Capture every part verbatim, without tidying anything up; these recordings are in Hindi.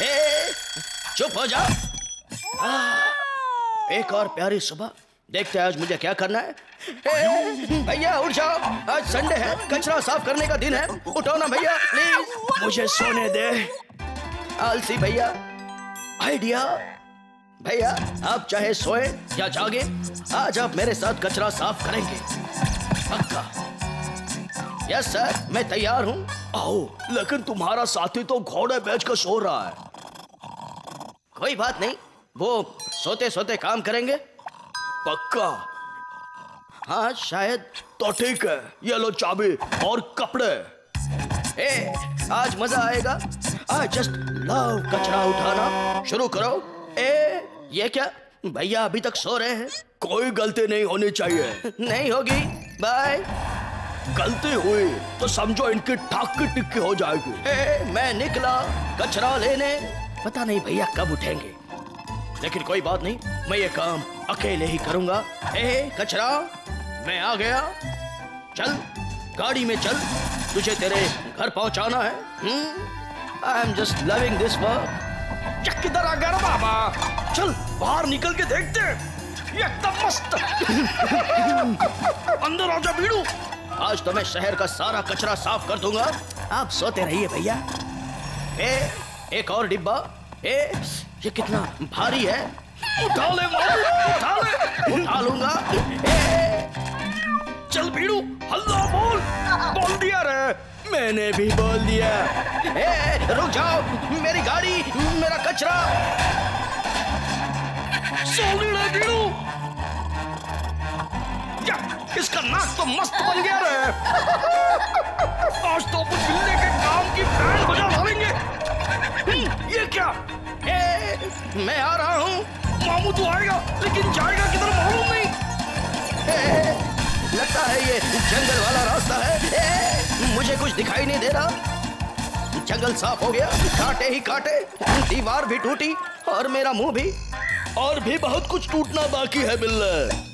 चुप हो जाओ। एक और प्यारी सुबह, देखते हैं आज मुझे क्या करना है। भैया उठ जाओ, आज संडे है, कचरा साफ करने का दिन है। उठो ना भैया, प्लीज मुझे सोने दे। आलसी भैया, आइडिया भैया, आप चाहे सोए या जागे, आज आप मेरे साथ कचरा साफ करेंगे, पक्का। यस सर, मैं तैयार हूँ। आओ, लेकिन तुम्हारा साथी तो घोड़े बेचकर सो रहा है। कोई बात नहीं, वो सोते सोते काम करेंगे, पक्का। हाँ शायद, तो ठीक है, ये लो चाबी और कपड़े। ए, आज मजा आएगा। आई जस्ट लव कचरा उठाना। शुरू करो। ए, ये क्या, भैया अभी तक सो रहे हैं। कोई गलती नहीं होनी चाहिए। नहीं होगी, बाय। गलती हुई तो समझो इनकी ठाकी टिक्की हो जाएगी। ए, मैं निकला कचरा लेने। पता नहीं भैया कब उठेंगे, लेकिन कोई बात नहीं, मैं ये काम अकेले ही करूंगा। ए कचरा, मैं आ गया, चल गाड़ी में चल, तुझे तेरे घर पहुंचाना है। I am just loving this work. चक किधर आ गया रे बाबा, चल बाहर निकल के देखते हैं, एकदम मस्त। अंदर आ जा बीड़ू। आज तो मैं शहर का सारा कचरा साफ कर दूंगा, आप सोते रहिए भैया। ए एक और डिब्बा। ए ये कितना भारी है, उठा ले उठा ले, उठा लूंगा। चल भीड़ू, हल्ला बोल। बोल दिया रे, मैंने भी बोल दिया। ए, रुक जाओ, मेरी गाड़ी, मेरा कचरा। सोनी रे भीड़ू, या इसका नाक तो मस्त बन गया रे। आज तो अपन बिल्ले के काम की बैंड बजा डालेंगे। ये क्या, ए, मैं आ रहा हूँ। मामू तो आएगा, लेकिन जाएगा किधर मालूम नहीं। ए, लगता है ये जंगल वाला रास्ता है। ए, मुझे कुछ दिखाई नहीं दे रहा। जंगल साफ हो गया, कांटे ही कांटे, दीवार भी टूटी और मेरा मुंह भी, और भी बहुत कुछ टूटना बाकी है बिल्ले।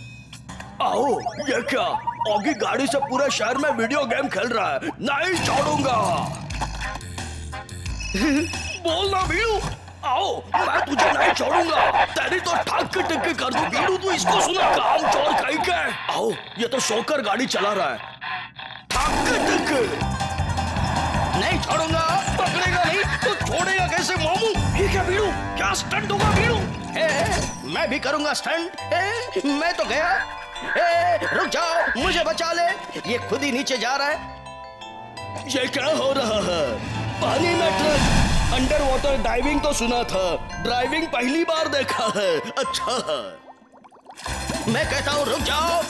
आओ, ये क्या, औगी गाड़ी से पूरे शहर में वीडियो गेम खेल रहा है। नहीं छोड़ूंगा। बोलना भीड़ू, आओ, मैं तुझे नहीं छोड़ूंगा, तेरी तो ठाकी टिक्की कर दूं। बीड़ू तू इसको सुना, काम चोर कहीं के। आओ, ये तो सोकर गाड़ी चला रहा है। ठाकी टिक्की नहीं छोड़ूंगा। पकड़ेगा नहीं तो छोड़ेगा कैसे मामू। ये क्या बीड़ू, क्या स्टंट होगा बीड़ू। मैं भी करूंगा स्टंट। मैं तो गया। ए, रुक जाओ, मुझे बचा ले, ये खुद ही नीचे जा रहा है। ये क्या हो रहा है, पानी में ट्रक। अंडर वाटर डाइविंग तो सुना था, ड्राइविंग पहली बार देखा है। अच्छा है, मैं कहता हूँ रुक जाओ।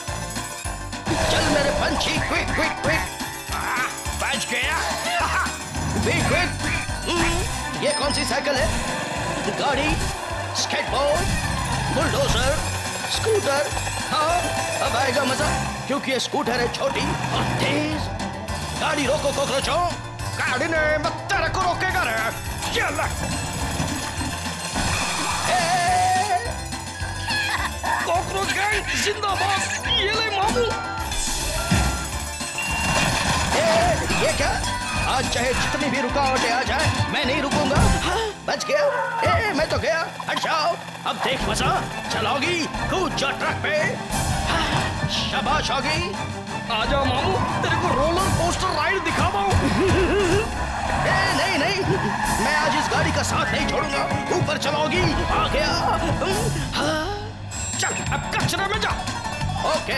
चल मेरे पंछी, क्विक क्विक क्विक। बच गया। Quick quick. ये कौन सी साइकिल है, गाड़ी, स्केटबोर्ड, बुलडोजर, स्कूटर। हाँ अब आएगा मजा, क्योंकि ये स्कूटर है छोटी और तेज। गाड़ी रोको कॉकरोचों, गाड़ी ने मत तेरे को रोकेगा रे। कॉकरोच गैंग जिंदाबाद। ये ले मामू। ए, ये क्या, आज चाहे जितनी भी रुकावटें आ जाए, मैं नहीं रुकूंगा। हाँ, बच गया। ए, मैं तो गया। हट जाओ, अब देख मजा, चलाओगी कूद जा ट्रक पे। हाँ, शाबाश होगी। आजा मामू, तेरे को रोलर कोस्टर राइड दिखा पाऊं। ए, नहीं नहीं, मैं आज इस गाड़ी का साथ नहीं छोड़ूंगा। ऊपर चलाओगी। आ गया। हाँ। चल अब कचरे में जा। ओके,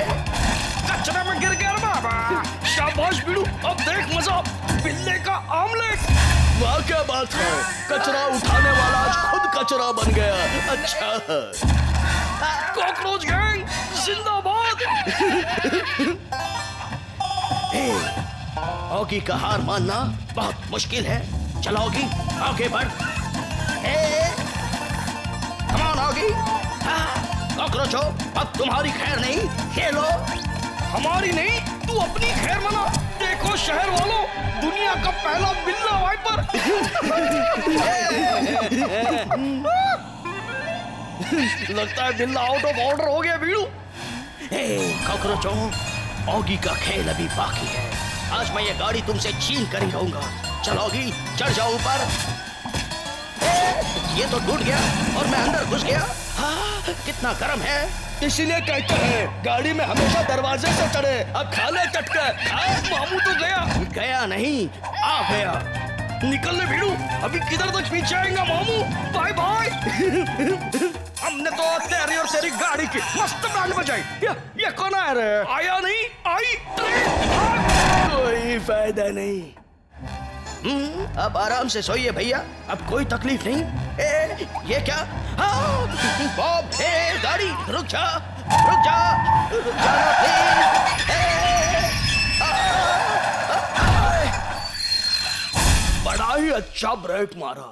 कचरे में गिर गया बाबा। शाबाश बिड़ू, अब देख मजा, बिल्ले का आमलेट। वाह क्या बात है, कचरा उठाने वाला आज खुद कचरा बन गया। अच्छा है, कॉकरोच गैंग जिंदाबाद। औगी का हार मानना बहुत मुश्किल है। चलाओगी, आगे बढ़। ए, कमान औगी। कॉकरोचो, अब तुम्हारी खैर नहीं। ये लो। हमारी नहीं, तू अपनी खैर मना। देखो शहर वालों, दुनिया का पहला बिल्ला वाइपर। लगता है बिल्ला आउट ऑफ ऑर्डर हो गया बीड़ू। कॉकरोचो, औगी का खेल अभी बाकी है। आज मैं ये गाड़ी तुमसे छीन कर ही रहूंगा। चलोगी, चढ़ जाओ ऊपर। ए, ये तो टूट गया और मैं अंदर घुस गया। हाँ, कितना गर्म है। इसीलिए कहते हैं गाड़ी में हमेशा दरवाजे से चढ़े। अब खा ले चटके। मामू तो गया गया नहीं आ गया। निकलने भिड़ू, अभी किधर तक पीछे आएगा मामू। Bye bye. हमने तो तेरी और तेरी गाड़ी की मस्त बैंड बजाई। ये, ये कौन आ रहा है? आया नहीं आई ट्रेन। कोई फायदा नहीं। अब आराम से सोइए भैया, अब कोई तकलीफ नहीं। ए, ये क्या? हाँ, बॉब, ए, गाड़ी रुक जा, रुक जा, रुक जा प्लीज। बड़ा ही अच्छा ब्रेक मारा।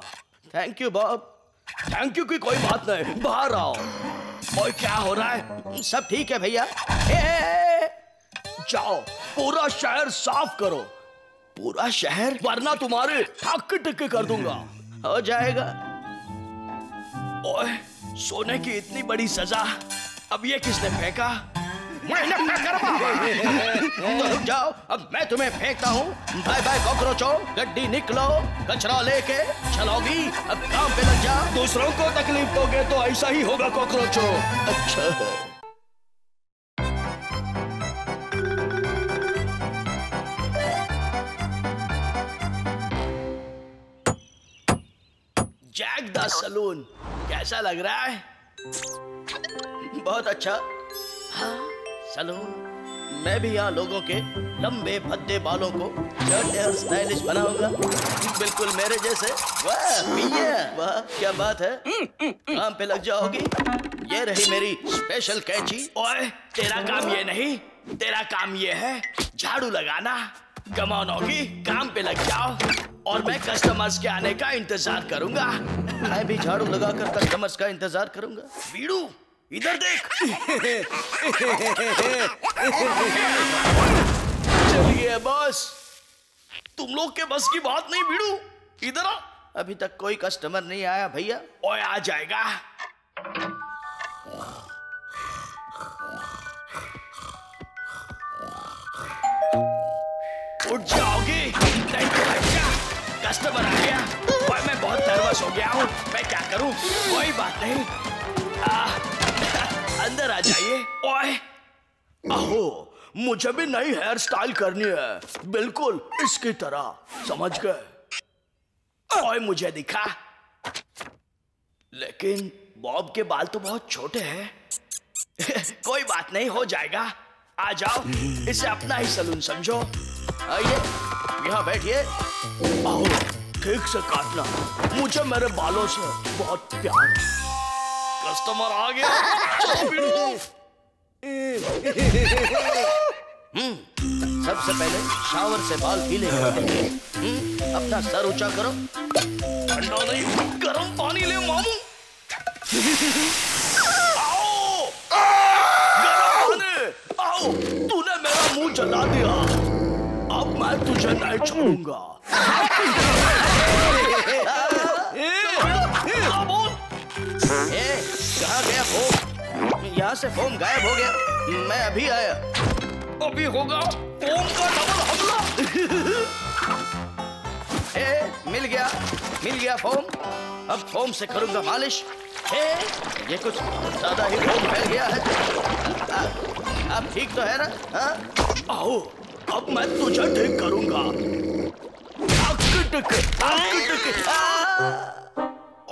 Thank you Bob. Thank you की कोई बात नहीं, बाहर आओ। और क्या हो रहा है? सब ठीक है भैया। जाओ पूरा शहर साफ करो। पूरा शहर? वरना तुम्हारे ठक टक्के कर दूंगा। हो जाएगा। ओए, सोने की इतनी बड़ी सजा, अब ये किसने फेंका? मैंने फेंका। तो रुक जाओ, अब मैं तुम्हें फेंकता हूँ। बाय बाय कॉकरोचो, गड्डी निकलो, कचरा लेके चलोगी। अब काम पे लग जाओ। दूसरों को तकलीफ दोगे तो ऐसा ही होगा कॉकरोचो। अच्छा जैक द सलून, कैसा लग रहा है? बहुत अच्छा। हाँ, सलून। मैं भी यहाँ लोगों के लंबे भद्दे बालों को जट और स्टाइलिश बनाऊंगा, बिल्कुल मेरे जैसे। वाह भैया, वाह क्या बात है। काम पे लग जाओगी। ये रही मेरी स्पेशल कैंची। ओए, तेरा काम ये नहीं, तेरा काम ये है झाड़ू लगाना। कमाओ नौगी, काम पे लग जाओ और मैं कस्टमर्स के आने का इंतजार करूंगा। मैं भी झाड़ू लगाकर कस्टमर्स का इंतजार करूंगा। वीडू, इधर देख। चलिए बॉस, तुम लोग के बस की बात नहीं। वीडू, इधर आ। अभी तक कोई कस्टमर नहीं आया भैया। ओए, आ जाएगा। उठ जाओगे, कस्टमर आ गया। और मैं बहुत नर्वस हो गया हूँ, मैं क्या करूँ? कोई बात नहीं, आ, अंदर आ जाइए। ओए, अहो, मुझे भी नई हेयर स्टाइल करनी है, बिल्कुल इसकी तरह, समझ गए? ओए, मुझे दिखा। लेकिन बॉब के बाल तो बहुत छोटे हैं। कोई बात नहीं, हो जाएगा। आ जाओ, इसे अपना ही सलून समझो। आइए, यहाँ बैठिए। आओ, ठीक से काटना, मुझे मेरे बालों से बहुत प्यार। कस्टमर आ गया। सबसे पहले शावर से बाल पीले। अपना सर ऊंचा करो। ठंडा नहीं, गरम पानी ले मामू। आओ, गरम पानी। आओ, तूने मेरा मुंह जला दिया, अब मैं तुझे नहीं छोड़ूंगा। कहाँ गया फोम? यहाँ से फोम गायब हो गया, मैं अभी आया। अभी होगा फोम का डबल हमला। ए, मिल गया, मिल गया फोम। अब फोम से करूंगा मालिश। ए, ये कुछ ज्यादा ही फोम फैल गया है। अब ठीक तो है ना? आओ, अब मैं तुझे ठीक करूंगा।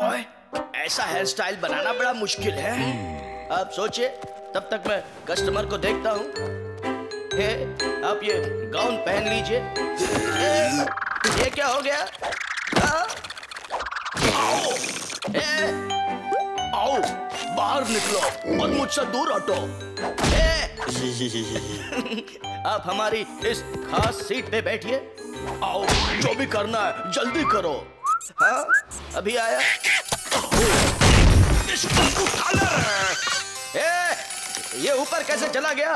ओए, ऐसा हेयर स्टाइल बनाना बड़ा मुश्किल है। आप सोचिए, तब तक मैं कस्टमर को देखता हूँ। आप ये गाउन पहन लीजिए। ये क्या हो गया? आओ, ए, आओ, बाहर निकलो और मुझसे दूर हटो। आप हमारी इस खास सीट पे बैठिए। आओ, जो भी करना है जल्दी करो। हाँ, अभी आया। ए, ये ऊपर कैसे चला गया?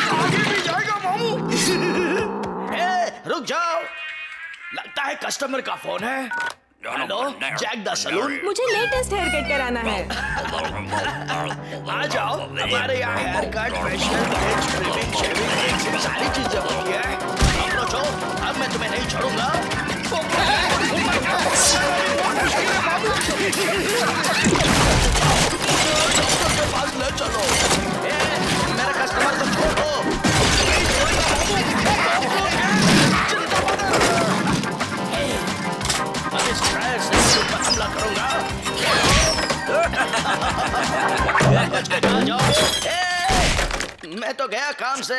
आगे भी जाएगा मामू। रुक जाओ, लगता है कस्टमर का फोन है। Hello, Jack the salon. मुझे लेटेस्ट हेयर कट कराना है। आ जाओ, हमारे यहाँ hair cut, facial, trimming, shaving, सारी चीजें होती हैं। अब मैं तुम्हें नहीं छोड़ूंगा। न चलो, मेरा कस्टमर तो छोड़ दो। अब इस ट्रायल से ऊपर हमला करूंगा। मैं तो गया काम से।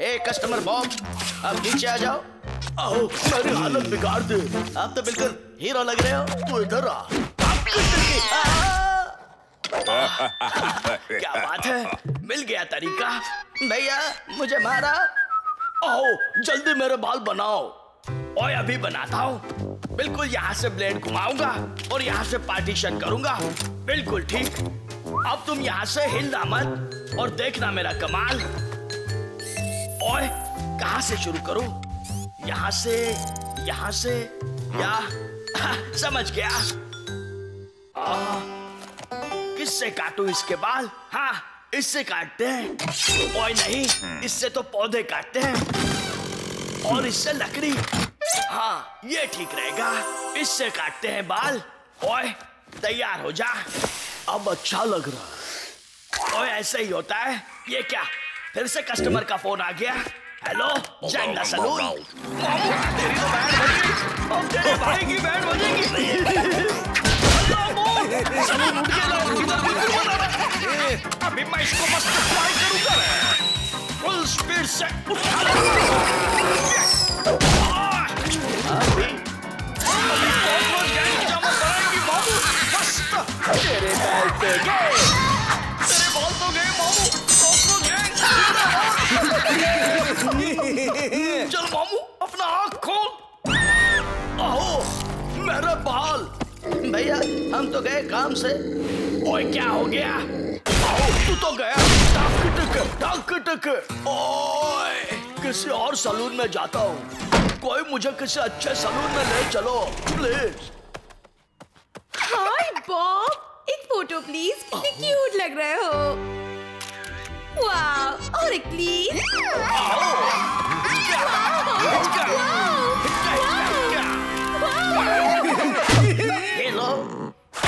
ए कस्टमर बॉब, अब नीचे आ जाओ। आओ, मेरी हालत बिगाड़ दे। आप तो बिल्कुल हीरो लग रहे हो। तू इधर आ। क्या बात है, मिल गया तरीका। भैया मुझे मारा। आओ जल्दी मेरे बाल बनाओ। और अभी बनाता हूँ। बिल्कुल यहाँ से ब्लेड घुमाऊंगा और यहाँ से पार्टीशन करूंगा। बिल्कुल ठीक। अब तुम यहाँ से हिलना मत और देखना मेरा कमाल। ओए, कहाँ से शुरू करूं? यहाँ से, यहाँ से, या आ, समझ गया। किससे काटूं इसके बाल? हाँ, इससे काटते हैं। ओए नहीं, इससे तो पौधे काटते हैं और इससे लकड़ी। हाँ, ये ठीक रहेगा। इससे काटते हैं बाल। ओए, तैयार हो जा। अब अच्छा लग रहा है। और ऐसे ही होता है। ये क्या, फिर से कस्टमर का फोन आ गया। हेलो, जैंगला सलून। तेरी तो बैंड बजेगी। अब तेरे भाई की बैंड बजेगी। सलून उठ के लाओ, किधर बिल्कुल बना। अभी मैं इसको मस्त फ्लाई करूंगा। फुल स्पीड से उठा लूंगा। तेरे बाल तो गए, तेरे बाल तो गए मामू, तो गए। चल मामू, अपना आँख खोल। आहो, मेरे बाल। भैया हम तो गए काम से। ओए क्या हो गया? आहो, तू तो गया। टक टक, टक टक। ओए, किसी और सलून में जाता हूँ। कोई मुझे किसी अच्छे सलून में ले चलो, प्लीज। हाय बॉब, एक फोटो प्लीज। कितने क्यूट लग रहे हो। वाव, और एक प्लीज। हेलो,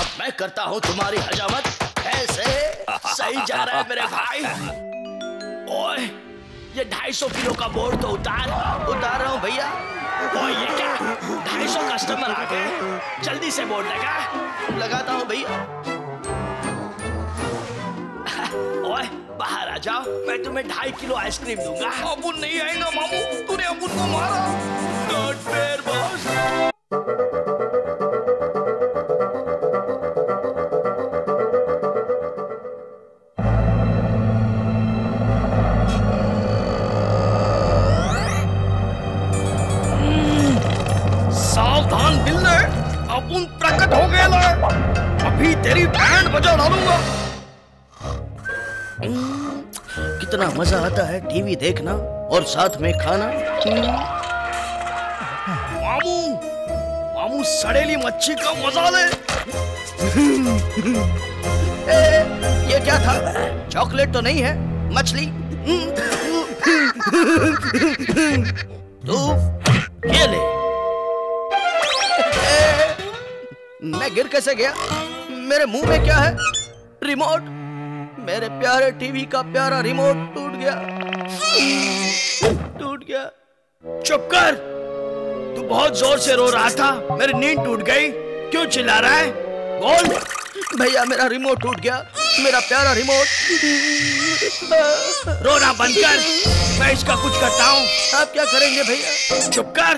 अब मैं करता हूँ तुम्हारी हजामत। ऐसे सही जा रहा है मेरे भाई। ओए, ये ढाई सौ किलो का बोर्ड तो उतार उतार रहा हूँ भैया। ओए ये क्या, ढाई सौ कस्टमर आ गए। जल्दी से बोर्ड लगा। लगाता हूँ भैया। ओए बाहर आ जाओ, मैं तुम्हें ढाई किलो आइसक्रीम दूंगा। अबुन नहीं आएगा मामू, तूने अबुन को मारा। डॉट पेर बॉस। प्रकट हो गया। अभी तेरी बैंड बजा डालूंगा। कितना मजा आता है टीवी देखना और साथ में खाना। मामू, मामू सड़ेली मच्छी का मजा ले। ए, ये क्या था? चॉकलेट तो नहीं है, मछली। तू ये ले। मैं गिर कैसे गया? मेरे मुंह में क्या है? रिमोट। मेरे प्यारे टीवी का प्यारा रिमोट टूट गया, टूट गया। चुप कर। तू बहुत जोर से रो रहा था, मेरी नींद टूट गई। क्यों चिल्ला रहा है? बोल। भैया मेरा रिमोट टूट गया, मेरा प्यारा रिमोट। रोना बंद कर, मैं इसका कुछ करता हूँ। आप क्या करेंगे भैया? चुप कर,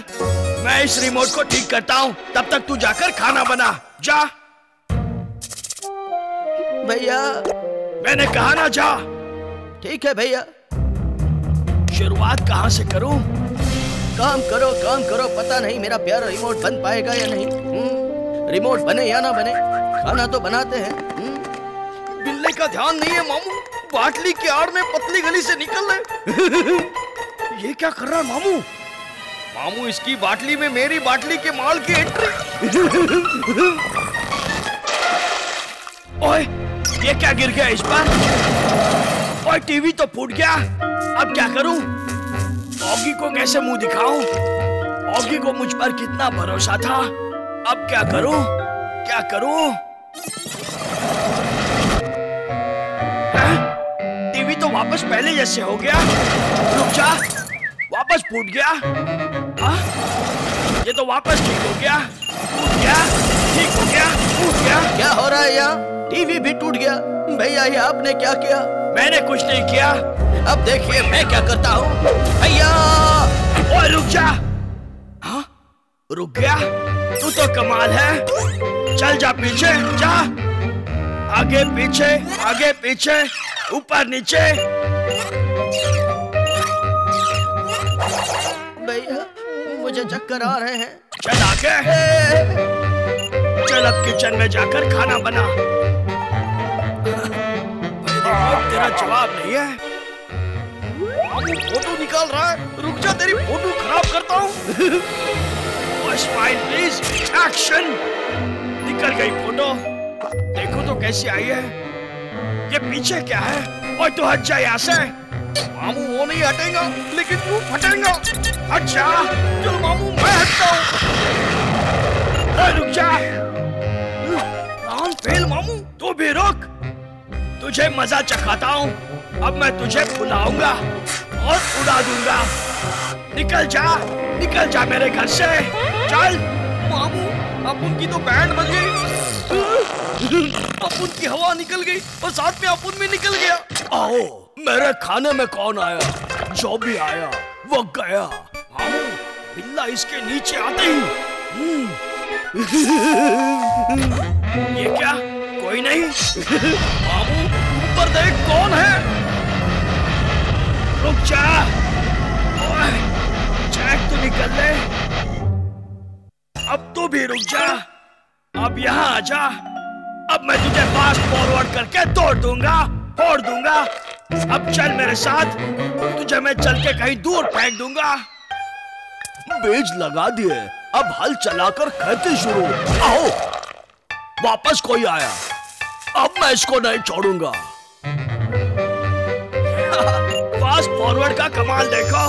मैं इस रिमोट को ठीक करता हूँ। तब तक तू जाकर खाना बना जा। भैया मैंने कहा ना जा। ठीक है भैया। शुरुआत कहाँ से करूँ? काम करो, काम करो। पता नहीं मेरा प्यारा रिमोट बन पाएगा या नहीं। रिमोट बने या ना बने, खाना तो बनाते हैं। बिल्ले का ध्यान नहीं है मामू। बाटली की आड़ में पतली गली से निकल रहे। ये क्या कर रहा है मामू? मामू इसकी बाटली में मेरी बाटली के माल की एंट्री। ओए ये क्या गिर गया इस पर? ओए टीवी तो फूट गया। अब क्या करूं? ऑगी को कैसे मुंह दिखाऊं? ऑगी को मुझ पर कितना भरोसा था। अब क्या करूं? क्या करूं? टीवी तो वापस पहले जैसे हो गया। रुक जा, वापस फूट गया। आ? ये तो वापस ठीक हो गया, फूट गया, ठीक हो गया, फूट गया। क्या हो रहा है यहाँ? टीवी भी टूट गया। भैया ये आपने क्या किया? मैंने कुछ नहीं किया। अब देखिए मैं क्या करता हूँ। भैया ओए रुक जा। हाँ? रुक गया? तू तो कमाल है। चल जा पीछे, जा आगे पीछे, आगे पीछे, ऊपर नीचे। भैया मुझे चक्कर आ रहे हैं। चल आगे, चल अब किचन में जाकर खाना बना। तेरा जवाब नहीं है। फोटो निकाल रहा है। रुक जा, तेरी फोटो खराब करता हूँ। Smile please. एक्शन। निकल गई फोटो। देखो तो कैसी आई है। ये पीछे क्या है? ओए तो हट जा यहाँ से। मामू वो नहीं हटेगा लेकिन तू फटेगा। हट जा। चल मामू मैं हटता हूँ। रुक जा। राम फेल मामू, तू भी रुक। तुझे मजा चखाता हूँ। अब मैं तुझे बुलाऊंगा और उड़ा दूंगा। निकल जा, निकल जा मेरे घर से। चल मामू, अब उनकी तो बैंड बज गई। अब उनकी हवा निकल गई और साथ में अपुन भी निकल गया। आओ, मेरे खाने में कौन आया? जो भी आया वो गया। मामू बिल्ला इसके नीचे आते ही। ये क्या? कोई नहीं। मामू ऊपर देख कौन है। रुक जा। ओए, जैक तो निकल ले। अब तू भी रुक जा। अब यहाँ आ जा। अब मैं तुझे फास्ट फॉरवर्ड करके तोड़ दूंगा, फोड़ दूंगा। अब चल मेरे साथ। तुझे मैं चल के कहीं दूर फेंक दूंगा। बीज लगा दिए, अब हल चलाकर खेती शुरू। आओ, वापस कोई आया। अब मैं इसको नहीं छोड़ूंगा। फास्ट फॉरवर्ड का कमाल देखो।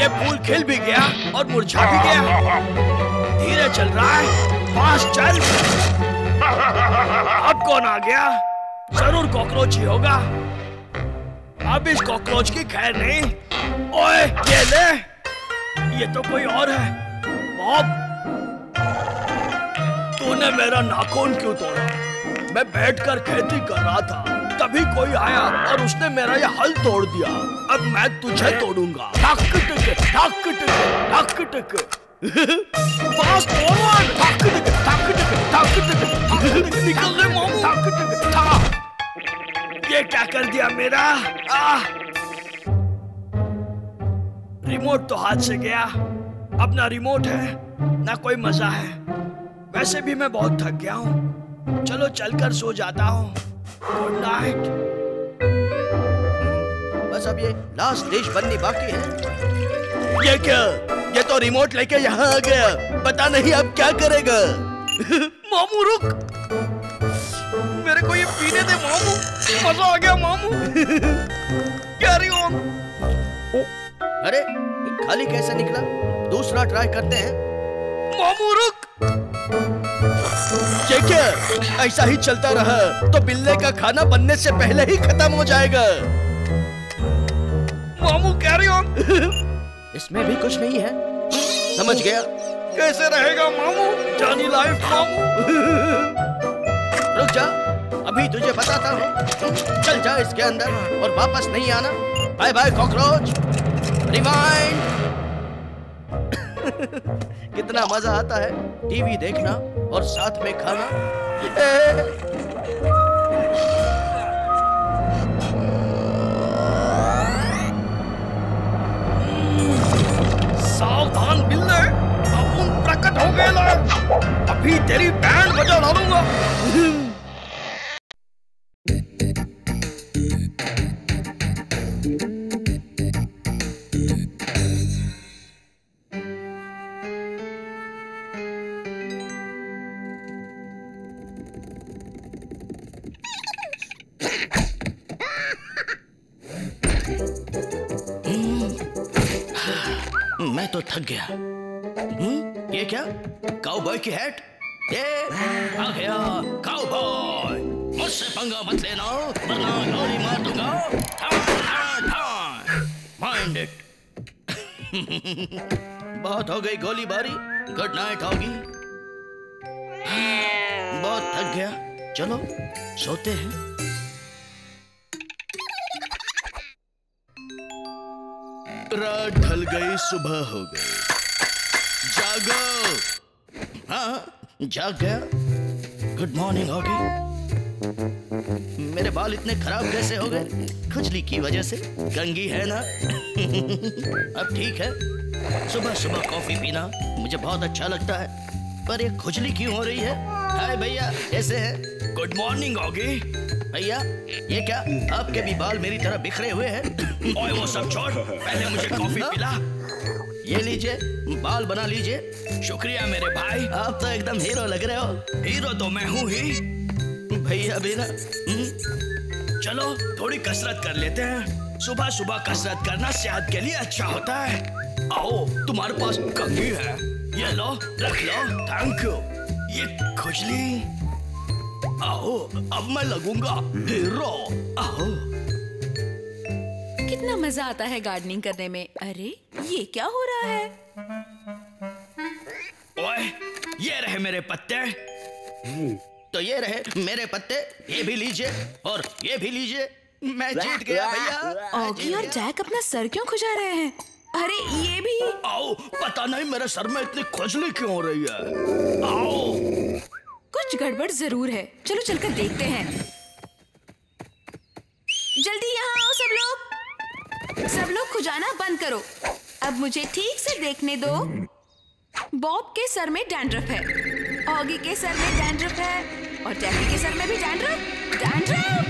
ये फूल खिल भी गया और मुरझा भी गया। धीरे चल रहा है, फास्ट चल। अब कौन आ गया? जरूर कॉकरोच ही होगा। अब इस कॉकरोच की खैर नहीं। ओए ये ले, ये तो कोई और है। बॉब, तूने मेरा नाखून क्यों तोड़ा? मैं बैठकर खेती कर रहा था, तभी कोई आया और उसने मेरा ये हल तोड़ दिया। अब मैं तुझे तोड़ूंगा। ठक ठक ठक ठक ठक। Fast forward. ठक ठक ठक ठक ठक। निकल ले मामू। ठक ठक ठक। ये क्या कर दिया मेरा? आ, रिमोट तो हाथ से गया। अब ना रिमोट है ना कोई मजा है। वैसे भी मैं बहुत थक गया हूँ। चलो चलकर सो जाता हूँ। Good night. बस अब ये लास्ट डिश बननी बाकी है। ये क्या? ये तो रिमोट लेके यहाँ आ गया। पता नहीं अब क्या करेगा। मामू रुक, मेरे को ये पीने दे मामू। मजा आ गया मामू। Carry on. अरे खाली कैसे निकला? दूसरा ट्राई करते हैं। मामू रुक। ये क्या? ऐसा ही चलता रहा तो बिल्ले का खाना बनने से पहले ही खत्म हो जाएगा। मामू कैरी ऑन। इसमें भी कुछ नहीं है। समझ गया। कैसे रहेगा मामू जानी लाइफ? मामू रुक जा, अभी तुझे बताता हूँ। चल जा इसके अंदर और वापस नहीं आना। Bye bye cockroach. रिवाइंड। कितना मजा आता है टीवी देखना और साथ में खाना। सावधान बिल्ले, अपुन प्रकट हो गए ना। अभी तेरी बैंड बजा डालूंगा। मैं तो थक गया। हम्म, ये क्या? काउबॉय की हैट? ये आ गया काउबॉय, मुझसे पंगा मत लेना वरना गोली मार दूंगा। Mind it. बहुत हो गई गोलीबारी, गुड नाइट होगी। बहुत थक गया, चलो सोते हैं। रात ढल गई, सुबह हो गई। जागो। हाँ जाग गया, गुड मॉर्निंग होगी। मेरे बाल इतने खराब कैसे हो गए? खुजली की वजह से, कंगी है ना। अब ठीक है, सुबह सुबह कॉफी पीना मुझे बहुत अच्छा लगता है, पर ये खुजली क्यों हो रही है? हाय भैया कैसे हैं? गुड मॉर्निंग होगी। भैया ये क्या, आपके भी बाल मेरी तरह बिखरे हुए हैं? ओए वो सब छोड़, पहले मुझे कॉफी पिला। ये लीजिए, बाल बना लीजिए। शुक्रिया मेरे भाई, आप तो एकदम हीरो लग रहे हो। हीरो तो मैं हूँ ही भैया। भी ना, चलो थोड़ी कसरत कर लेते हैं। सुबह सुबह कसरत करना सेहत के लिए अच्छा होता है। आओ, तुम्हारे पास कंघी है, ये लो रख लो। Thank you. ये खुजली, आओ अब मैं लगूंगा हीरो। आओ, कितना मजा आता है गार्डनिंग करने में। अरे ये क्या हो रहा है? ओए, ये रहे मेरे पत्ते। तो ये रहे मेरे पत्ते, ये भी लीजिए और ये भी लीजिए। मैं जीत गया भैया। ऑगी और जैक अपना सर क्यों खुजा रहे हैं? अरे ये भी। आओ, पता नहीं मेरे सर में इतनी खुजली क्यों हो रही है। आओ, कुछ गड़बड़ जरूर है, चलो चलकर देखते हैं। जल्दी यहाँ आओ सब लोग। सब लोग खुजाना बंद करो, अब मुझे ठीक से देखने दो। बॉब के सर में डैंड्रफ है, ऑगी के सर में डैंड्रफ है, और जैकी के सर में भी डैंड्रफ। डैंड्रफ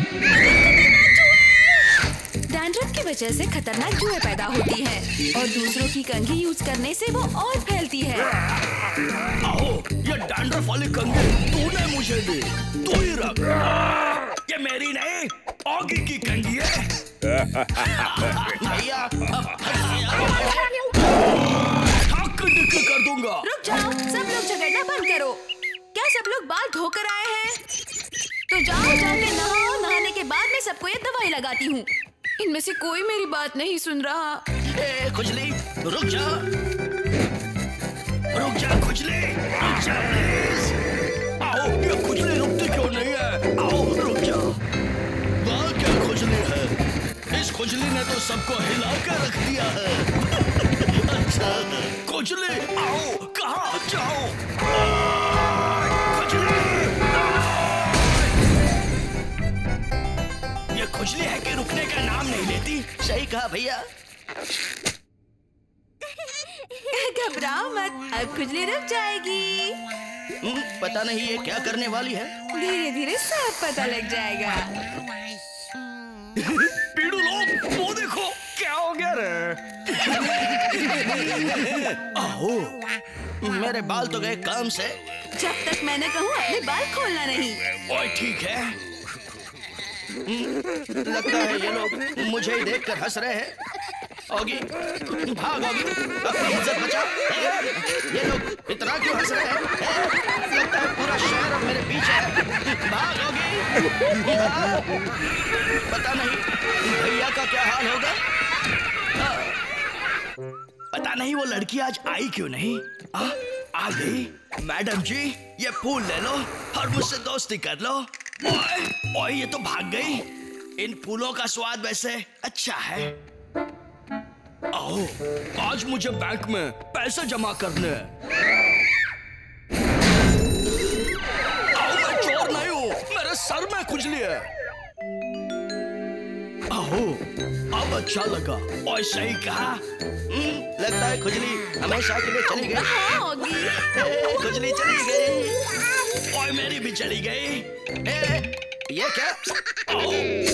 डैंड्रफ की वजह से खतरनाक जुए पैदा होती हैं, और दूसरों की कंघी यूज करने से वो और फैलती है। आओ, ये डैंड्रफ वाली कंघी तूने मुझे दी, तू ही रख। ये मेरी नहीं, ऑगी की कंघी है। भैया अब कर दूंगा। रुक जाओ, सब लोग झगड़ना बंद करो। क्या सब लोग बाल धोकर आए हैं? तो जाओ जाके नहाओ, नहाने के बाद मैं सबको ये दवाई लगाती हूँ। इनमें से कोई मेरी बात नहीं सुन रहा। ए, खुजली रुक जा, रुक जा खुजली, रुक जा प्लीज। आओ, ये खुजली रुकती क्यों नहीं है? आओ रुक जाओ। वाह क्या खुजली है, इस खुजली ने तो सबको हिला के रख दिया है। अच्छा खुजली, आओ कहाँ जाओ। खुजली, ये खुजली है कि रुकने का नाम नहीं लेती। सही कहा भैया। घबराओ मत, अब खुजली रुक जाएगी। पता नहीं ये क्या करने वाली है। धीरे धीरे सब पता लग जाएगा। पीड़ू लोग, वो देखो क्या हो गया रे। आओ, मेरे बाल तो गए काम से। जब तक मैं न कहूँ अपने बाल खोलना नहीं। ओए ठीक है, लगता है ये लोग मुझे ही देखकर हंस रहे हैं। ऑगी भाग, ऑगी अपनी इज्जत बचा। ये लोग इतना क्यों हंस रहे हैं? लगता है पूरा शहर अब मेरे पीछे है। भाग ऑगी, पता नहीं भैया का क्या हाल होगा। पता नहीं वो लड़की आज आई क्यों नहीं। आ, आ गई। मैडम जी ये फूल ले लो और मुझसे दोस्ती कर लो। ओए ओए, ये तो भाग गई। इन फूलों का स्वाद वैसे अच्छा है। आओ, आज मुझे बैंक में पैसे जमा करने। आओ, मैं चोर नहीं हूँ, मेरे सर में खुजली है। आओ, अब अच्छा लगा। और सही कहा, लगता है खुजली हमेशा के लिए चली गई। ए, खुजली चली गई और मेरी भी चली गई। ए, ये क्या? आओ,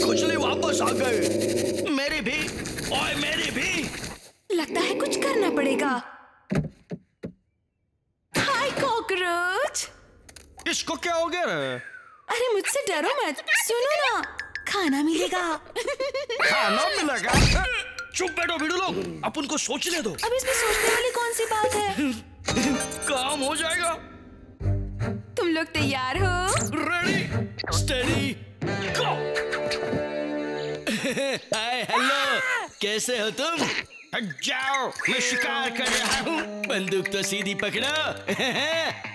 खुजली वापस आ गई। मेरी भी, ओए मेरी भी। लगता है कुछ करना पड़ेगा। हाय कॉकरोच, इसको क्या हो गया रे? अरे मुझसे डरो मत, सुनो ना, खाना मिलेगा। खाना मिलेगा? चुप बैठो भीड़ू लोग, अपन को सोचने दो। अब इसमें सोचने वाली कौन सी बात है? काम हो जाएगा। लोग तैयार हो? Ready, steady, go. Hi, hello, कैसे हो तुम? हट जाओ, मैं शिकार कर रहा हूँ। बंदूक तो सीधी पकड़ो,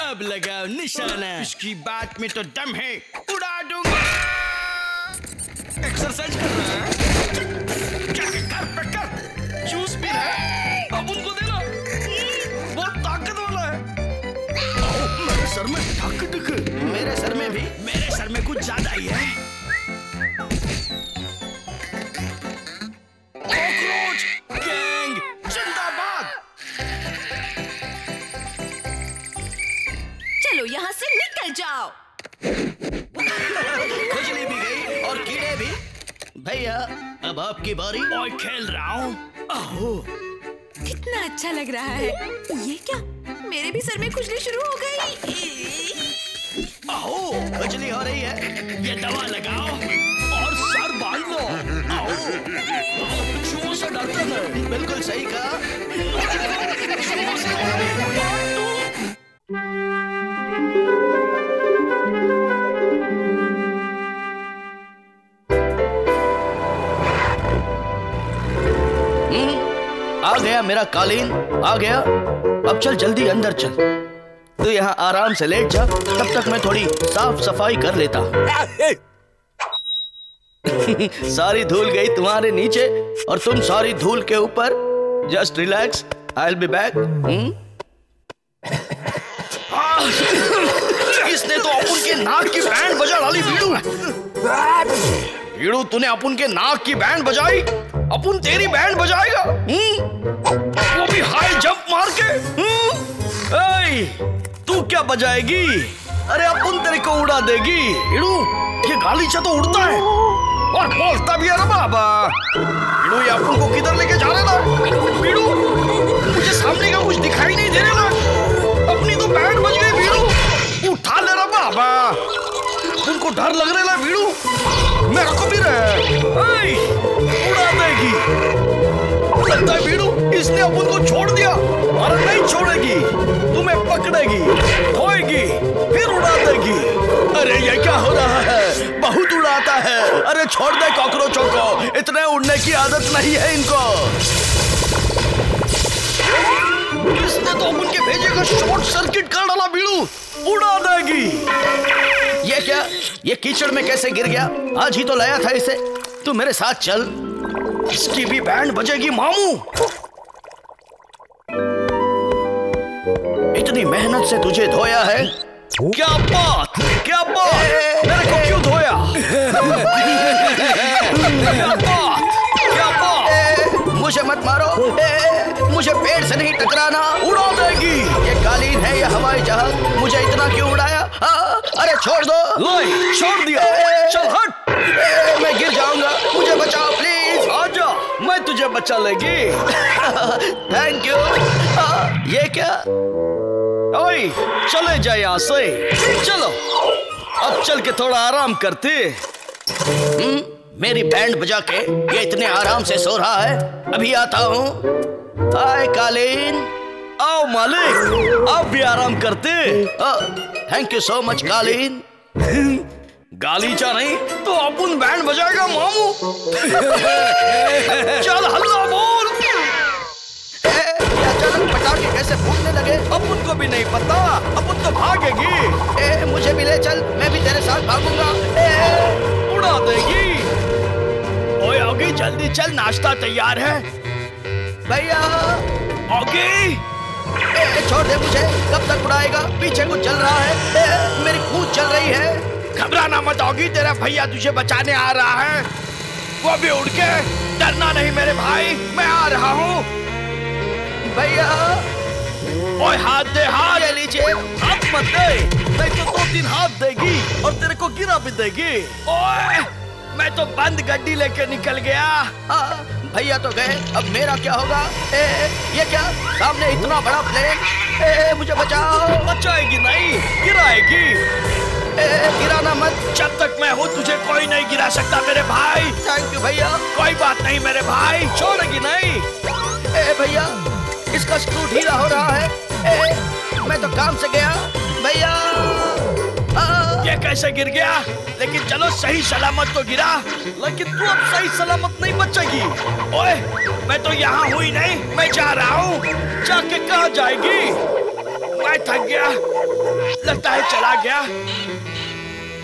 अब लगाओ निशाना। इसकी बात में तो दम है, उड़ा दूंगा। एक्सरसाइज करना है? क्या कर पे कर? जूस भी है, अब उनको दे लो। बहुत ताकत वाला है। मेरे सर में ताकत दिखे। मेरे सर में भी? मेरे सर में कुछ ज्यादा ही है। खुजली भी गई और कीड़े भी। भैया अब आपकी बारी। और खेल रहा हूँ। कितना अच्छा लग रहा है। ये क्या, मेरे भी सर में खुजली शुरू हो गई। आओ, खुजली हो रही है, ये दवा लगाओ और सर बांध लो। चूहों से डरता है। बिल्कुल सही कहा। आ गया मेरा कालीन, आ गया। अब चल जल्दी अंदर चल। तू यहाँ आराम से लेट जा, तब तक मैं थोड़ी साफ सफाई कर लेता। सारी धूल गई तुम्हारे नीचे और तुम सारी धूल के ऊपर। Just relax, I will be back. इसने तो अपुन के नाक की बैंड बजा डाली। भीड़ू भीड़ू, तूने अपुन के नाक की बैंड बजाई। अपुन तेरी बैंड बजाएगा। वो भी हाई जंप मार के। ऐ, तू क्या बजाएगी? अरे अपुन तेरे को उड़ा देगी। भीड़ू, ये गालीचा तो उड़ता है और बोलता भी है ना बाबा। भीड़ू, ये अपुन को किधर लेके जा रहा है? भीड़ू, मुझे सामने का कुछ दिखाई नहीं दे रहा। अपनी तो बैंड बज गई। भीड़ू, उठा ले रहा बाबा। उनको डर लग रहा है। भीड़ू, मैं रखो भी रहा है। उड़ा देगी। लगता है भीड़ू इसने अब उनको छोड़ दिया। अरे नहीं छोड़ेगी, तुम्हें पकड़ेगी, खोएगी, फिर उड़ा देगी। अरे ये क्या हो रहा है? बहुत उड़ाता है। अरे छोड़ दे कॉकरोचों को, इतने उड़ने की आदत नहीं है इनको। इसने तो उनके भेजे का शॉर्ट सर्किट कर डाला। भीड़ू, उड़ा देगी। ये क्या, ये कीचड़ में कैसे गिर गया? आज ही तो लाया था इसे। तू मेरे साथ चल, इसकी भी बैंड बजेगी। मामू, इतनी मेहनत से तुझे धोया है। क्या बात, क्या बात, मेरे को क्यों धोया? क्या बात, क्या बात। मुझे मत मारो, मुझे पेड़ से नहीं टकराना। उड़ा देगी। ये कालीन है, ये हवाई जहाज। मुझे इतना क्यों उड़ाया? आ, अरे छोड़ दो। छोड़ दिया। चल हट। ए, मैं गिर जाऊंगा, मुझे बचाओ प्लीज। आजा, मैं तुझे बचा लेगी। Thank you. आ, ये क्या? ओए, चले जाए यहाँ से। चलो अब चल के थोड़ा आराम करते। हम्म, मेरी बैंड बजा के ये इतने आराम से सो रहा है। अभी आता हूँ। हाय कालीन। आओ मालिक, आप भी आराम करते। थैंक यू सो मच कालीन। गालीचा नहीं तो अपुन बैंड बजाएगा मामू। चल हल्ला बोल। अचानक पटाखे कैसे फूटने लगे? अपुन को भी नहीं पता। अपुन तो भागेगी। ए, मुझे भी ले चल, मैं भी तेरे साथ भागूंगा। ए, उड़ा देगी। ओए ओगी, जल्दी चल, नाश्ता तैयार है। भैया ओगी, ए, छोड़ दे मुझे। कब तक उड़ाएगा? पीछे कुछ चल रहा है। ए, मेरी पूंछ चल रही है। घबराना मत होगी, तेरा भैया तुझे बचाने आ रहा है। वो भी उड़ के। डरना नहीं मेरे भाई, मैं आ रहा हूँ। भैया, ओए हाथ दे, हाथ ले लीजिए। हाथ मत दे, नहीं तो दो तीन हाथ देगी और तेरे को गिरा भी देगी। ओए, मैं तो बंद गड्डी लेके निकल गया। भैया तो गए, अब मेरा क्या होगा? ए, ये क्या, सामने इतना बड़ा प्लेन। ए, मुझे बचाओ। बचाएगी नहीं, गिराएगी। ए, गिराना मत। जब तक मैं हूँ तुझे कोई नहीं गिरा सकता मेरे भाई। थैंक यू भैया। कोई बात नहीं मेरे भाई, छोड़ेगी नहीं। ए भैया, इसका स्क्रू ढीला हो रहा है। ए, मैं तो काम से गया भैया। ये कैसे गिर गया? लेकिन चलो सही सलामत तो गिरा, लेकिन तू अब सही सलामत नहीं बचेगी। ओए, मैं तो यहाँ हुई नहीं, मैं जा रहा हूँ। जाके कहाँ जाएगी? मैं थक गया, लगता है चला गया।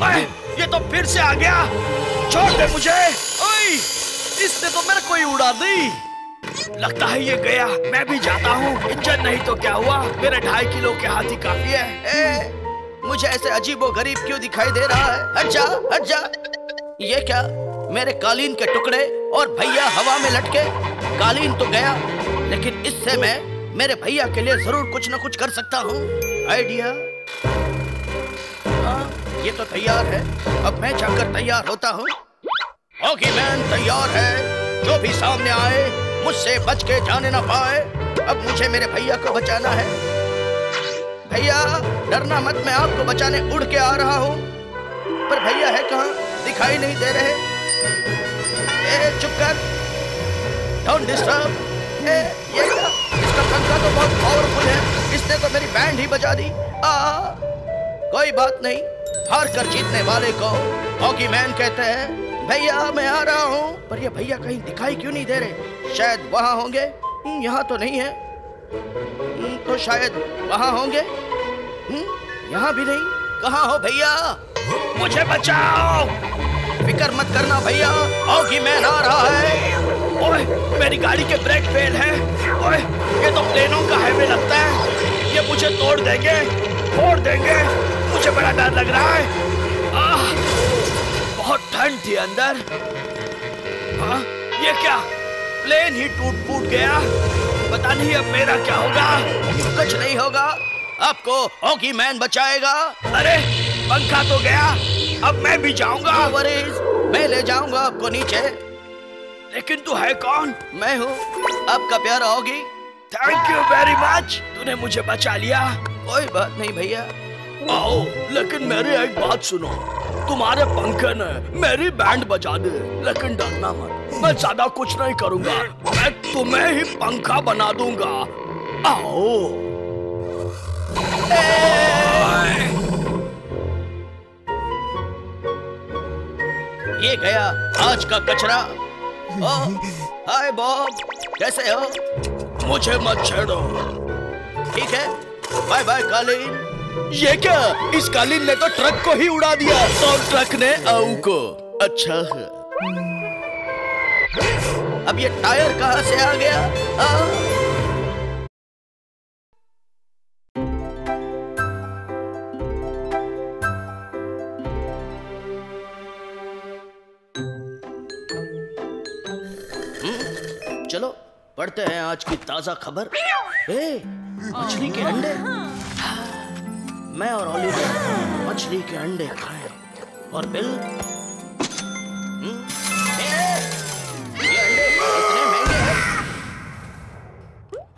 ओए, ये तो फिर से आ गया। छोड़ दे मुझे। ओए, इसने तो मेरे को ही उड़ा दी। लगता है ये गया, मैं भी जाता हूँ। इज्जत नहीं तो क्या हुआ, मेरे ढाई किलो के हाथी काफी है। ए, मुझे ऐसे अजीब और गरीब क्यों दिखाई दे रहा है? हट जा, हट जा। ये क्या, मेरे कालीन के टुकड़े और भैया हवा में लटके। कालीन तो गया, लेकिन इससे मैं मेरे भैया के लिए जरूर कुछ न कुछ कर सकता हूँ। आइडिया। ये तो तैयार है, अब मैं जाकर तैयार होता हूँ। ओके मैन, तैयार है। जो भी सामने आए मुझसे बच के जाने ना पाए। अब मुझे मेरे भैया को बचाना है। भैया डरना मत, मैं आपको बचाने उड़ के आ रहा हूँ। पर भैया है कहाँ? दिखाई नहीं दे रहे। ए, चुप कर। Don't disturb। ए, ये क्या? इसका पंखा तो बहुत पावरफुल है, इसने तो मेरी बैंड ही बजा दी। आ, कोई बात नहीं, हार कर जीतने वाले को हॉकी मैन कहते हैं। भैया मैं आ रहा हूँ। पर ये भैया कहीं दिखाई क्यों नहीं दे रहे? शायद वहाँ होंगे, यहाँ तो नहीं है, तो शायद वहाँ होंगे, यहाँ भी नहीं। कहाँ हो भैया? मुझे बचाओ। फिक्र मत करना भैया, हॉकी मैन आ रहा है। ओए, मेरी गाड़ी के ब्रेक फेल है। ओए, ये तो प्लेनों का हाईवे लगता है, ये मुझे तोड़ देंगे, फोड़ देंगे। मुझे बड़ा डर लग रहा है। आह, बहुत ठंड थी अंदर। हाँ, ये क्या? प्लेन ही टूट फूट गया। पता नहीं अब मेरा क्या होगा। कुछ नहीं होगा, आपको हॉकी मैन बचाएगा। अरे पंखा तो गया, अब मैं भी जाऊंगा। मैं ले जाऊंगा आपको नीचे। लेकिन तू है कौन? मैं हूँ आपका प्यारा Hockey. Thank you very much, तूने मुझे बचा लिया। कोई बात नहीं भैया। आओ, लेकिन मेरी एक बात सुनो, तुम्हारे पंखे ने मेरी बैंड बजा दे, लेकिन डरना मत, मैं ज्यादा कुछ नहीं करूँगा। मैं तुम्हें ही पंखा बना दूंगा। आओ। ये गया आज का कचरा। हाय बॉब, कैसे हो? मुझे मत छेड़ो। ठीक है, बाय बाय कालीन। ये क्या? इस कालीन ने तो ट्रक को ही उड़ा दिया। तो ट्रक ने आऊ को। अच्छा है। अब ये टायर कहाँ से आ गया? आ? हुँ? चलो पढ़ते हैं आज की ताजा खबर। मछली के अंडे। मैं और ऑलिवर मछली के अंडे खाएं। और बिल? ये अंडे इतने महंगे हैं?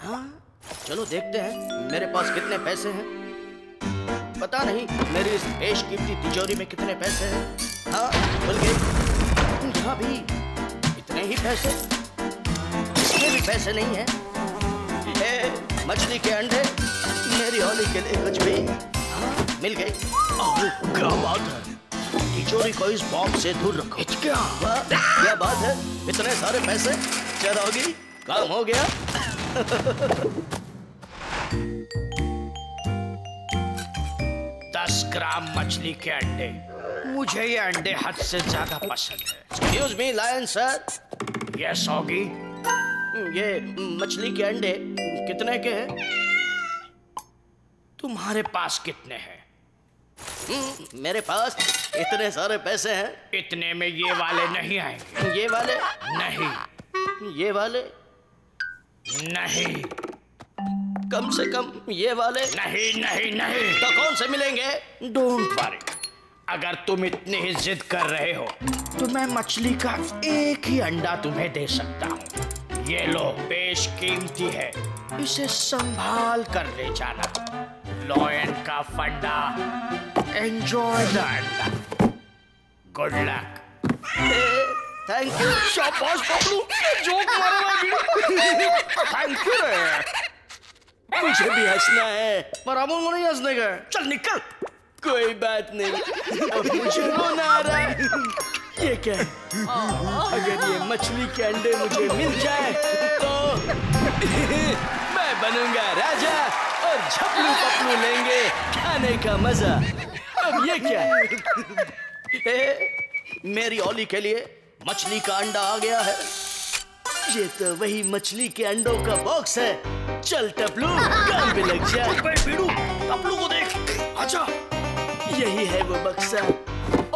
हाँ, चलो देखते हैं मेरे पास कितने पैसे हैं। पता नहीं मेरी इस बेशकीमती तिजोरी में कितने पैसे हैं। हाँ, खुल गए। यहाँ भी इतने ही पैसे, इसमें भी पैसे नहीं हैं। मछली के अंडे, मेरी होली के लिए कुछ भी मिल गए। क्या बात है? तिजोरी को इस बॉक्स से दूर रखो। क्या क्या बात है? इतने सारे पैसे? चलोगी, काम हो गया। दस ग्राम मछली के अंडे। मुझे ये अंडे हद से ज्यादा पसंद है। Excuse me lion sir. Yes होगी। ये मछली के अंडे कितने के हैं? तुम्हारे पास कितने हैं? मेरे पास इतने सारे पैसे हैं। इतने में ये वाले नहीं आएंगे। ये वाले नहीं, ये वाले नहीं, कम से कम ये वाले नहीं। नहीं नहीं तो कौन से मिलेंगे? डोंट वरी, अगर तुम इतनी ही जिद कर रहे हो तो मैं मछली का एक ही अंडा तुम्हें दे सकता हूँ। ये लो, बेशकीमती है, इसे संभाल कर ले जाना। लॉयन का फंडा। एंजॉय द अंडा। Good luck. Thank you. शाबाश बबलू, जोक मारेगा। Thank you. मुझे भी हंसना है, पर अमूल को नहीं हंसने का। चल निकल। कोई बात नहीं, मुझे रोना आ रहा है। ये क्या है? अगर ये मछली के अंडे मुझे मिल जाए तो मैं बनूंगा राजा और झपलू पपलू लेंगे खाने का मजा। अब ये क्या है? ए, मेरी ओली के लिए मछली का अंडा आ गया है। ये तो वही मछली के अंडों का बॉक्स है। चल टपलू, काम पे लग जा। टपलू को देख। अच्छा, यही है वो बक्सा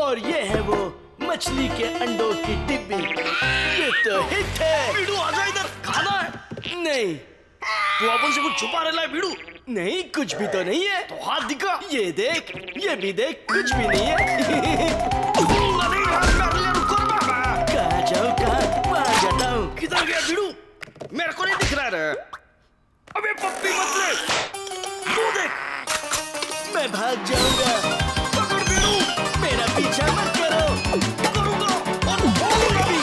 और ये है वो मछली के अंडों की डिब्बी। ये तो हिट है। बीड़ू आजा इधर, खाना है। नहीं, तू अपन से कुछ छुपा रहा है बीड़ू? नहीं, कुछ भी तो नहीं है। तो हाथ दिखा। ये देख, ये भी देख, कुछ भी नहीं है। किधर गया बिड़ू? मेरे को नहीं दिख रहा है। अबे पप्पी मत ले, तू देख। मैं भाग जाऊंगा। पकड़ बिड़ू, मेरा पीछा मत करो। करूंगा और बोलूंगा भी।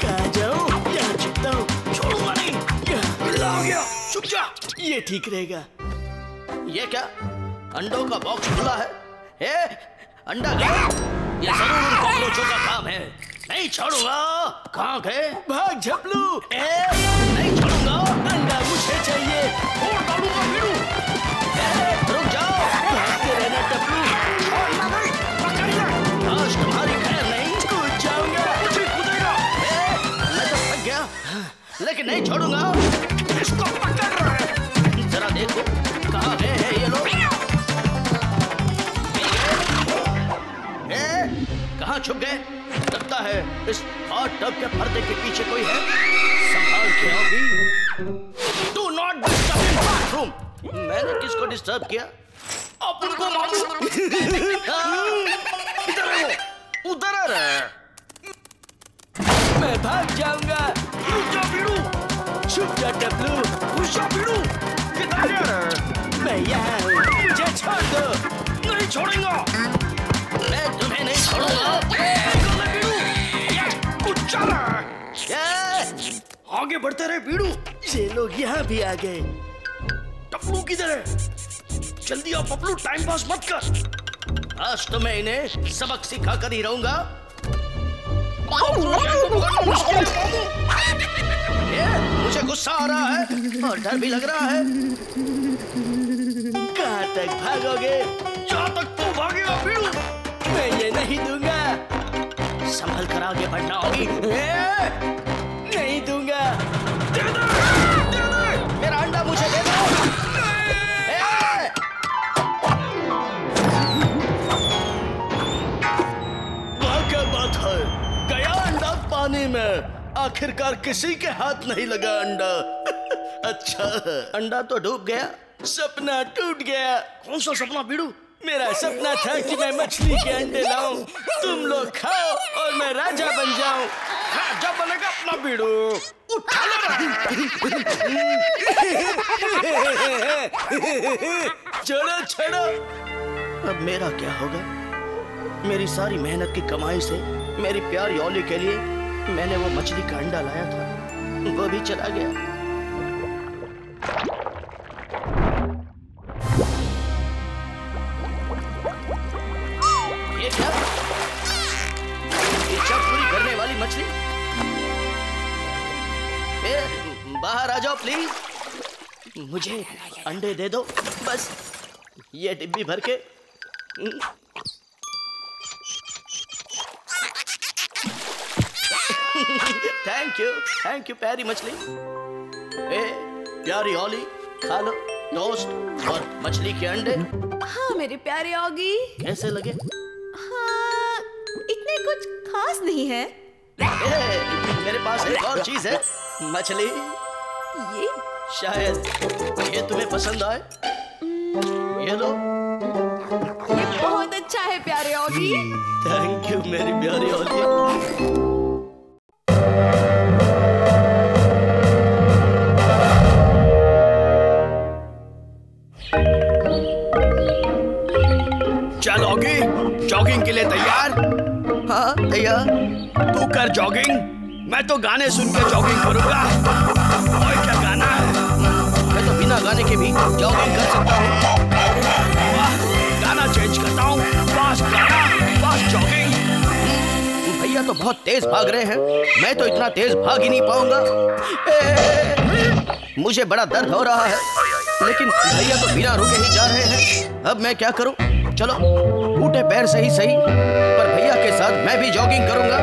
कहाँ जाऊं? यहाँ छुपता हूँ। छोड़ूंगा नहीं। मिला हो गया, छुप जा। ये ठीक रहेगा। ये क्या? अंडों का बॉक्स खुला है। ए, अंडा क्या? ये जरूर उन कॉकरोचों का काम है। नहीं छोड़ूंगा। कहाँ गए? भाग झपलू। नहीं छोड़ूंगा। अंडा मुझे चाहिए। और डालूंगा फिरू। रुक जाओ। भागते रहना टपलू। छोड़ना नहीं। पकड़ना। आज तुम्हारी खैर नहीं। कूद जाऊंगा। मुझे कूदेगा। मैं तो फंस गया, लेकिन नहीं छोड़ूंगा। इसको पकड़ रहा है। जरा देखो कहाँ गए हैं ये लोग। कहाँ छुप गए? लगता है इस हॉट टब के पर्दे के पीछे कोई है। संभाल के आओ भी। Do not disturb in bathroom. मैंने किसको डिस्टर्ब किया? अपन को मारो। इधर आओ, उधर आ रहा। मैं भाग जाऊंगा। छुप जा बिड़ू, छुप जा टपलू, छुप जा बिड़ू। किधर जा रहा है? मैं यहाँ हूँ, मुझे छोड़ दो। नहीं छोड़ेगा। मैं तुम्हें नहीं छोड़ूंगा। चला। आगे बढ़ते रहे बीड़ू। ये लोग यहाँ भी आ गए। टपलू किधर है? जल्दी आओ पपलू, टाइम पास मत कर। आज तो मैं इन्हें सबक सिखा कर ही रहूंगा। मुझे गुस्सा आ रहा है और डर भी लग रहा है। कहाँ तक भागोगे? जहाँ तक तू भागेगा बीड़ू, मैं ये नहीं दूंगा। संभल कर आगे बढ़ना होगी। नहीं दूंगा। दे दे, दे दे। मेरा अंडा मुझे दे दो। वाह क्या बात है, गया अंडा पानी में। आखिरकार किसी के हाथ नहीं लगा अंडा। अच्छा, अंडा तो डूब गया, सपना टूट गया। कौन सा सपना बीड़ू? मेरा सपना था कि मैं मछली के अंडे लाऊं, तुम लोग खाओ और मैं राजा बन जाऊं। राजा बनेगा अपना बीड़ू। उठा लो। छोड़ो छोड़ो। अब मेरा क्या होगा? मेरी सारी मेहनत की कमाई से मेरी प्यारी ओली के लिए मैंने वो मछली का अंडा लाया था, वो भी चला गया। बाहर आ जाओ प्लीज। मुझे अंडे दे दो बस। ये डिब्बी भर के। थैंक यू, थैंक यू प्यारी मछली। ए, प्यारी ओली, खा लो टोस्ट और मछली के अंडे। हाँ मेरे प्यारे ओगी। कैसे लगे? हाँ, इतने कुछ खास नहीं है। ए, मेरे पास एक और चीज है, मछली। ये शायद ये तुम्हें पसंद आए। ये लो। ये बहुत अच्छा है प्यारे ओली। थैंक यू मेरी प्यारी ओली। चल ओगी, जॉगिंग के लिए तैयार? हाँ तैयार। तू कर जॉगिंग, मैं तो गाने सुन के जॉगिंग करूंगा। और क्या गाना है? मैं तो बिना गाने के भी जॉगिंग कर सकता हूँ। गाना चेंज करता हूँ, फास्ट गाना, फास्ट जॉगिंग। भैया तो बहुत तेज भाग रहे हैं, मैं तो इतना तेज भाग ही नहीं पाऊंगा। मुझे बड़ा दर्द हो रहा है, लेकिन भैया तो बिना रुके ही जा रहे हैं। अब मैं क्या करूँ? चलो बूटे पैर से ही सही, पर भैया के साथ मैं भी जॉगिंग करूंगा।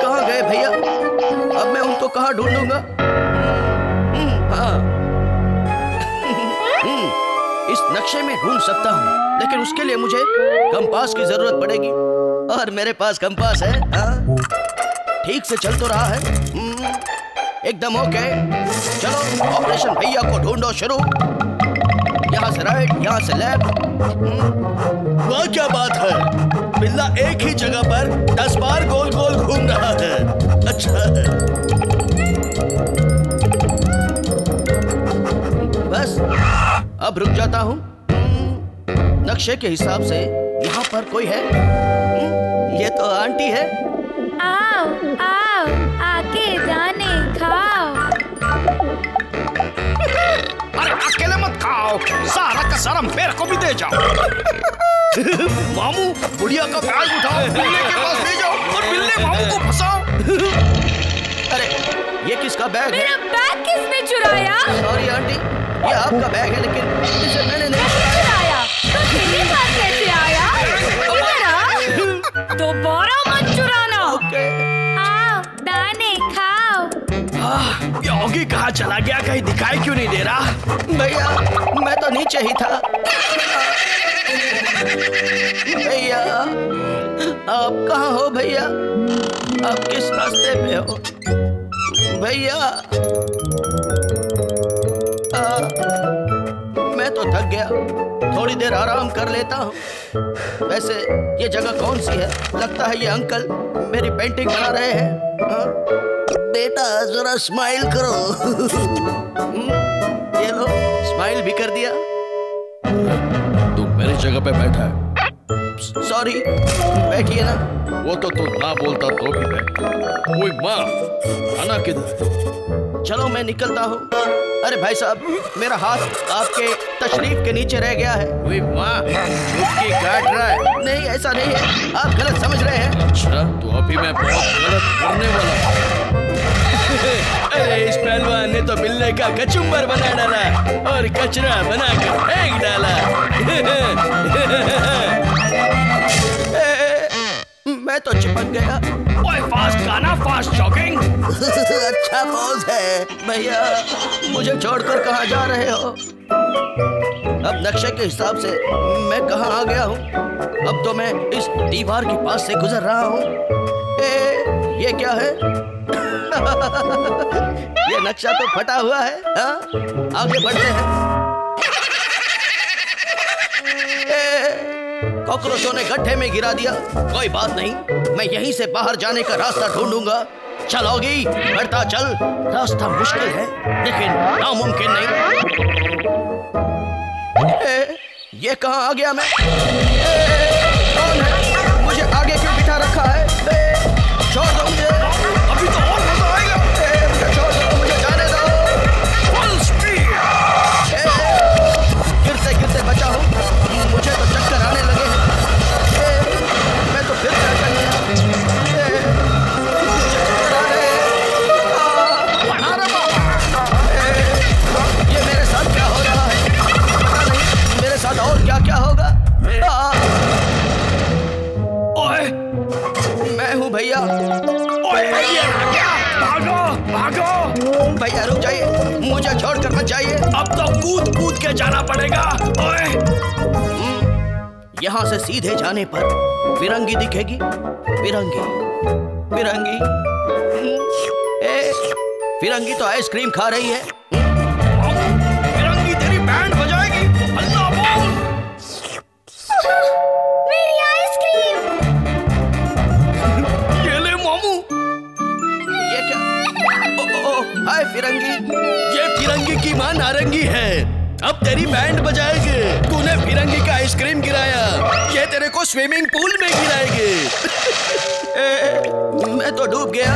कहाँ गए भैया? अब मैं उनको कहाँ ढूंढूंगा? इस नक्शे में ढूंढ सकता हूँ, लेकिन उसके लिए मुझे कंपास की जरूरत पड़ेगी, और मेरे पास कंपास है। ठीक से चल तो रहा है, एकदम ओके। चलो ऑपरेशन भैया को ढूंढो शुरू। यहाँ से राइट, यहाँ से लेफ्ट। वाह क्या बात है, बिल्ला एक ही जगह पर दस बार गोल गोल घूम रहा है। अच्छा है। बस अब रुक जाता हूँ। नक्शे के हिसाब से यहाँ पर कोई है? ये तो आंटी है। आओ आओ आके जाने खाओ। अरे अकेले मत खाओ, सारा का सारा मेरे को भी दे जाओ। मामू बुढ़िया का बैग उठाओ, बिल्ले के पास ले जाओ और बिल्ले मामू को फंसाओ। अरे ये किसका बैग है? मेरा बैग किसने चुराया? सॉरी आंटी, ये आपका बैग है, लेकिन इसे मैंने नहीं चुराया। तो मेरे पास कैसे आया? इधर आ, दोबारा मत चुराना। आओ दाने खाओ। योगी कहाँ चला गया? कहीं दिखाई क्यों नहीं दे रहा? भैया मैं तो नीचे ही था। भैया आप कहाँ हो? भैया आप किस रास्ते पे हो? भैया मैं तो थक गया, थोड़ी देर आराम कर लेता हूँ। वैसे ये जगह कौन सी है? लगता है ये अंकल मेरी पेंटिंग बना रहे हैं। हाँ? बेटा जरा स्माइल करो। ये लो, स्माइल भी कर दिया। तू मेरी जगह पे बैठा है। सॉरी, बैठिए ना। वो तो तू ना बोलता तो भी बैठ। कोई माँ, आना किधर? चलो मैं निकलता हूँ। अरे भाई साहब, मेरा हाथ आपके तशरीफ के नीचे रह गया है। कोई माँ, चुटकी काट रहा है। नहीं ऐसा नहीं है, आप गलत समझ रहे हैं। अच्छा, तो अभी मैं बहुत गलत करने वाला हूँ। अरे इस पहलवान ने तो बिल्ले का कचुम्बर बना डाला और कचरा बनाकर फेंक डाला। मैं तो चिपक गया। ओए फास्ट गाना, फास्ट जॉगिंग। अच्छा पोज है। भैया मुझे छोड़कर कहाँ जा रहे हो? अब नक्शे के हिसाब से मैं कहाँ आ गया हूँ? अब तो मैं इस दीवार के पास से गुजर रहा हूँ। ये क्या है? ये नक्शा तो फटा हुआ है। हा? आगे बढ़ते हैं। कॉकरोचों ने गड्ढे में गिरा दिया। कोई बात नहीं, मैं यहीं से बाहर जाने का रास्ता ढूंढूंगा। चलोगी बढ़ता चल। रास्ता मुश्किल है लेकिन नामुमकिन नहीं। ए, ये कहाँ आ गया मैं? ए, कौन है? मुझे आगे क्यों बिठा रखा है? ए, छोड़ दो मुझे। अभी तो और मजा आएगा। मुझे छोड़ दो, मुझे जाने दो। Full speed. गिरते गिरते बचा हूँ, मुझे तो चक्कर आने लगे हैं। मैं तो फिर से अटक गया। ये मेरे साथ क्या हो रहा है? पता नहीं मेरे साथ और क्या क्या होगा। भैया भैया भागो भागो। भैया रुक जाइए, मुझे छोड़ कर मत जाइए। अब तो कूद कूद के जाना पड़ेगा। ओए यहाँ से सीधे जाने पर फिरंगी दिखेगी। फिरंगी फिरंगी ए, फिरंगी तो आइसक्रीम खा रही है। फिरंगी तेरी बैंड बजाएगी। अल्लाह बोल। हाय फिरंगी। ये फिरंगी की माँ नारंगी है, अब तेरी बैंड बजाएगी। तूने फिरंगी का आइसक्रीम गिराया, ये तेरे को स्विमिंग पूल में गिराएगी। मैं तो डूब गया।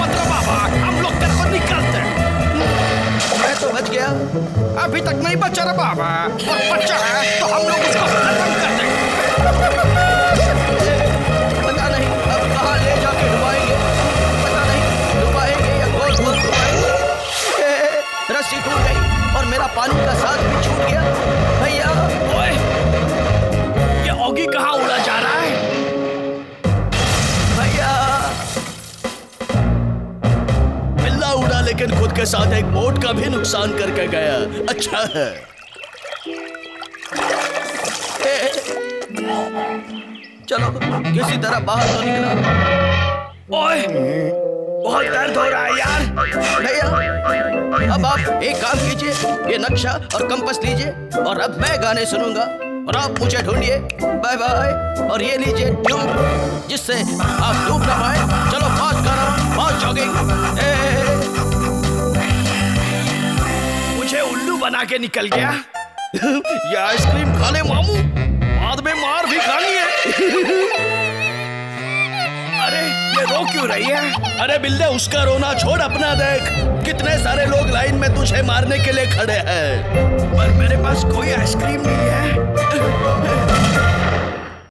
मत रो बाबा, हम लोग तेरे को निकालते हैं। मैं तो बच गया। गया, अभी तक नहीं बचा रहा बाबा, और बच्चा है तो हम लोग उसको खत्म कर देंगे। पता नहीं अब कहाँ ले जाके डुबाएंगे, पता नहीं डुबाएंगे या गोल गोल डुबाएंगे। रस्सी टूट गई और मेरा पानी का साथ भी छूट गया। भैया ओए, ये ओगी कहाँ उड़ा जा रहा है? उड़ा लेकिन खुद के साथ एक बोट का भी नुकसान करके गया। अच्छा है। ए, चलो किसी तरह बाहर तो निकला। ओए, बहुत दर्द हो रहा है यार। भैया अब आप एक काम कीजिए, ये नक्शा और कंपास लीजिए और अब मैं गाने सुनूंगा और आप मुझे ढूंढिए। Bye bye. और ये लीजिए ट्यूब, जिससे आप डूब ना पाए। चलो फास्ट करो, फास्ट जॉगिंग। उल्लू बना के निकल गया। ये आइसक्रीम खा ले मामू, बाद में मार भी खानी है। अरे ये रो क्यों रही है? अरे बिल्ले उसका रोना छोड़, अपना देख। कितने सारे लोग लाइन में तुझे मारने के लिए खड़े हैं, पर मेरे पास कोई आइसक्रीम नहीं है।